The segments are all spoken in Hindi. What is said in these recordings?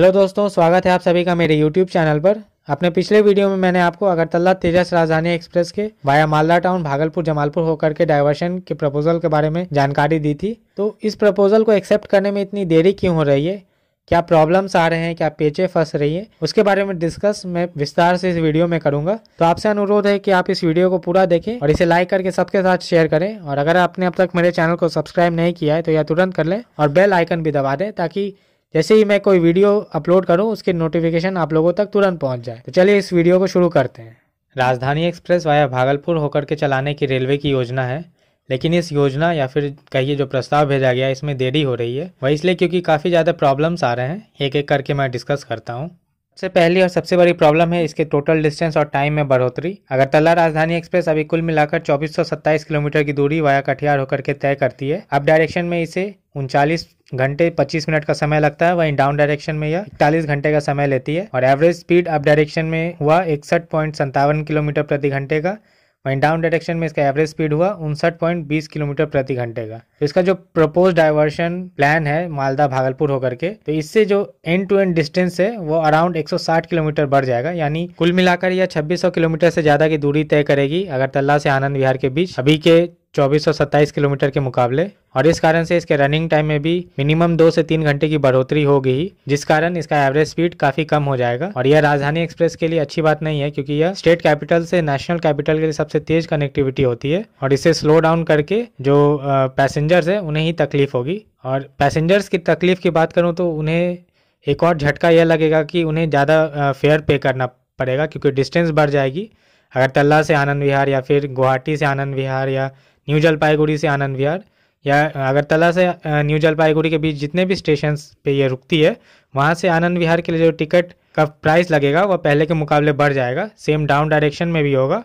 हेलो दोस्तों, स्वागत है आप सभी का मेरे यूट्यूब चैनल पर। अपने पिछले वीडियो में मैंने आपको अगरतला तेजस राजधानी एक्सप्रेस के वाया मालदा टाउन भागलपुर जमालपुर होकर के डायवर्शन के प्रपोजल के बारे में जानकारी दी थी। तो इस प्रपोजल को एक्सेप्ट करने में इतनी देरी क्यों हो रही है, क्या प्रॉब्लम्स आ रहे हैं, क्या पेचे फंस रही है, उसके बारे में डिस्कस मैं विस्तार से इस वीडियो में करूंगा। तो आपसे अनुरोध है कि आप इस वीडियो को पूरा देखें और इसे लाइक करके सबके साथ शेयर करें। और अगर आपने अब तक मेरे चैनल को सब्सक्राइब नहीं किया है तो यह तुरंत कर लें और बेल आइकन भी दबा दें, ताकि जैसे ही मैं कोई वीडियो अपलोड करूं उसके नोटिफिकेशन आप लोगों तक तुरंत पहुंच जाए। तो चलिए इस वीडियो को शुरू करते हैं। राजधानी एक्सप्रेस वाया भागलपुर होकर के चलाने की रेलवे की योजना है, लेकिन इस योजना या फिर कहिए जो प्रस्ताव भेजा गया इसमें देरी हो रही है। वह इसलिए क्योंकि काफ़ी ज़्यादा प्रॉब्लम्स आ रहे हैं। एक एक करके मैं डिस्कस करता हूँ। सबसे पहली और सबसे बड़ी प्रॉब्लम है इसके टोटल डिस्टेंस और टाइम में बढ़ोतरी। अगरतला राजधानी एक्सप्रेस अभी कुल मिलाकर 2427 किलोमीटर की दूरी वाया कटिहार होकर के तय करती है। अप डायरेक्शन में इसे 39 घंटे 25 मिनट का समय लगता है, वहीं डाउन डायरेक्शन में यह 41 घंटे का समय लेती है। और एवरेज स्पीड अप डायरेक्शन में हुआ 61.57 किलोमीटर प्रति घंटे का, वहीं डाउन डायरेक्शन में इसका एवरेज स्पीड हुआ 59.20 किलोमीटर प्रति घंटे का। तो इसका जो प्रपोज डायवर्शन प्लान है मालदा भागलपुर होकर के, तो इससे जो एंड टू एंड डिस्टेंस है वो अराउंड 160 किलोमीटर बढ़ जाएगा। यानी कुल मिलाकर यह 2600 किलोमीटर से ज़्यादा की दूरी तय करेगी अगरतला से आनंद विहार के बीच अभी के 2427 किलोमीटर के मुकाबले। और इस कारण से इसके रनिंग टाइम में भी मिनिमम 2 से 3 घंटे की बढ़ोतरी होगी ही, जिस कारण इसका एवरेज स्पीड काफ़ी कम हो जाएगा। और यह राजधानी एक्सप्रेस के लिए अच्छी बात नहीं है, क्योंकि यह स्टेट कैपिटल से नेशनल कैपिटल के लिए सबसे तेज कनेक्टिविटी होती है और इसे स्लो डाउन करके जो पैसेंजर्स हैं उन्हें ही तकलीफ होगी। और पैसेंजर्स की तकलीफ की बात करूँ तो उन्हें एक और झटका यह लगेगा कि उन्हें ज़्यादा फेयर पे करना पड़ेगा, क्योंकि डिस्टेंस बढ़ जाएगी। अगरतला से आनंद विहार या फिर गुवाहाटी से आनंद विहार या न्यू जलपाईगुड़ी से आनंद विहार या अगरतला से न्यू जलपाईगुड़ी के बीच जितने भी स्टेशंस पे ये रुकती है, वहाँ से आनंद विहार के लिए जो टिकट का प्राइस लगेगा वह पहले के मुकाबले बढ़ जाएगा। सेम डाउन डायरेक्शन में भी होगा।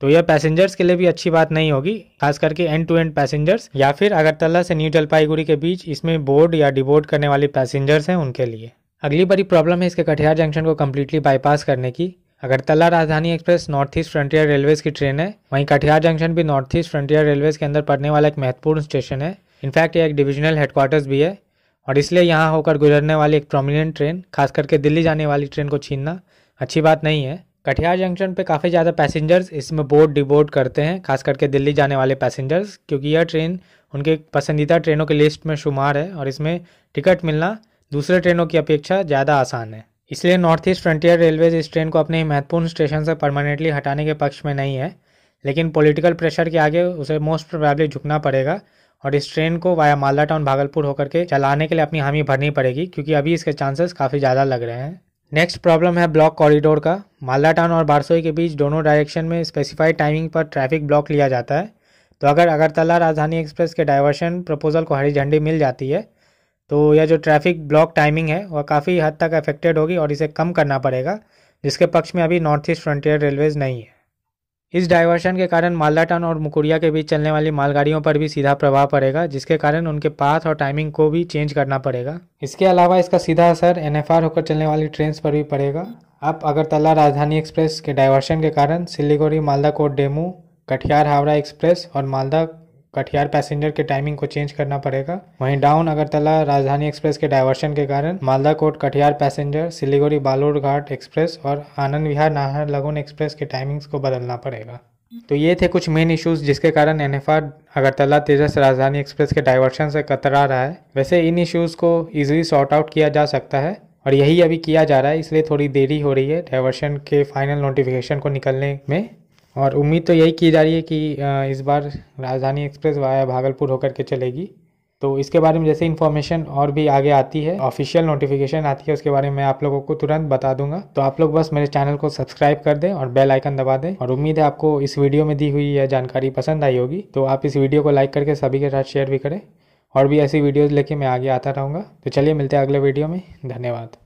तो यह पैसेंजर्स के लिए भी अच्छी बात नहीं होगी, खास करके एंड टू एंड पैसेंजर्स या फिर अगरतला से न्यू जलपाईगुड़ी के बीच इसमें बोर्ड या डिबोर्ड करने वाले पैसेंजर्स हैं उनके लिए। अगली बड़ी प्रॉब्लम है इसके कटिहार जंक्शन को कम्प्लीटली बाईपास करने की। Agartala Rajdhani express north east frontier railway की ट्रेन है, वहीं कटिहार जंक्शन भी नॉर्थ ईस्ट फ्रंटियर रेलवे के अंदर पड़ने वाला एक महत्वपूर्ण स्टेशन है। इनफैक्ट यह एक डिविजनल हेडक्वार्टर्स भी है और इसलिए यहाँ होकर गुजरने वाली एक प्रोमिनेंट ट्रेन, खास करके दिल्ली जाने वाली ट्रेन को छीनना अच्छी बात नहीं है। कटिहार जंक्शन पे काफ़ी ज़्यादा पैसेंजर्स इसमें बोर्ड डिबोर्ड करते हैं, खास करके दिल्ली जाने वाले पैसेंजर्स, क्योंकि यह ट्रेन उनके पसंदीदा ट्रेनों की लिस्ट में शुमार है और इसमें टिकट मिलना दूसरे ट्रेनों की अपेक्षा ज़्यादा आसान है। इसलिए नॉर्थ ईस्ट फ्रंटियर रेलवेज इस ट्रेन को अपने ही महत्वपूर्ण स्टेशन से परमानेंटली हटाने के पक्ष में नहीं है, लेकिन पॉलिटिकल प्रेशर के आगे उसे मोस्ट प्रोबेबली झुकना पड़ेगा और इस ट्रेन को वाया मालदा टाउन भागलपुर होकर के चलाने के लिए अपनी हामी भरनी पड़ेगी, क्योंकि अभी इसके चांसेस काफ़ी ज़्यादा लग रहे हैं। नेक्स्ट प्रॉब्लम है ब्लॉक कॉरिडोर का। मालदा टाउन और बारसोई के बीच दोनों डायरेक्शन में स्पेसिफाइड टाइमिंग पर ट्रैफिक ब्लॉक लिया जाता है। तो अगर अगरतला राजधानी एक्सप्रेस के डायवर्शन प्रपोजल को हरी झंडी मिल जाती है तो यह जो ट्रैफिक ब्लॉक टाइमिंग है वह काफ़ी हद तक अफेक्टेड होगी और इसे कम करना पड़ेगा, जिसके पक्ष में अभी नॉर्थ ईस्ट फ्रंटियर रेलवेज नहीं है। इस डायवर्शन के कारण मालदा टाउन और मुकुरिया के बीच चलने वाली मालगाड़ियों पर भी सीधा प्रभाव पड़ेगा, जिसके कारण उनके पाथ और टाइमिंग को भी चेंज करना पड़ेगा। इसके अलावा इसका सीधा असर NFR होकर चलने वाली ट्रेन पर भी पड़ेगा। अब अगरतला राजधानी एक्सप्रेस के डायवर्शन के कारण Siliguri Malda court DEMU Katihar Howrah express और मालदा कटिहार पैसेंजर के टाइमिंग को चेंज करना पड़ेगा। वहीं डाउन अगरतला राजधानी एक्सप्रेस के डायवर्शन के कारण Malda court Katihar passenger Siliguri Balurghat express और आनंद विहार नाहर लगोन एक्सप्रेस के टाइमिंग्स को बदलना पड़ेगा। तो ये थे कुछ मेन इश्यूज जिसके कारण NFR अगरतला तेजस राजधानी एक्सप्रेस के डायवर्शन से कतरा रहा है। वैसे इन इश्यूज़ को ईजिली सॉर्ट आउट किया जा सकता है और यही अभी किया जा रहा है, इसलिए थोड़ी देरी हो रही है डायवर्शन के फाइनल नोटिफिकेशन को निकलने में। और उम्मीद तो यही की जा रही है कि इस बार राजधानी एक्सप्रेस वाया भागलपुर होकर के चलेगी। तो इसके बारे में जैसे इन्फॉर्मेशन और भी आगे आती है, ऑफिशियल नोटिफिकेशन आती है, उसके बारे में मैं आप लोगों को तुरंत बता दूंगा। तो आप लोग बस मेरे चैनल को सब्सक्राइब कर दें और बेल आइकन दबा दें। और उम्मीद है आपको इस वीडियो में दी हुई यह जानकारी पसंद आई होगी। तो आप इस वीडियो को लाइक करके सभी के साथ शेयर भी करें और भी ऐसी वीडियोज़ लेके मैं आगे आता रहूँगा। तो चलिए मिलते हैं अगले वीडियो में। धन्यवाद।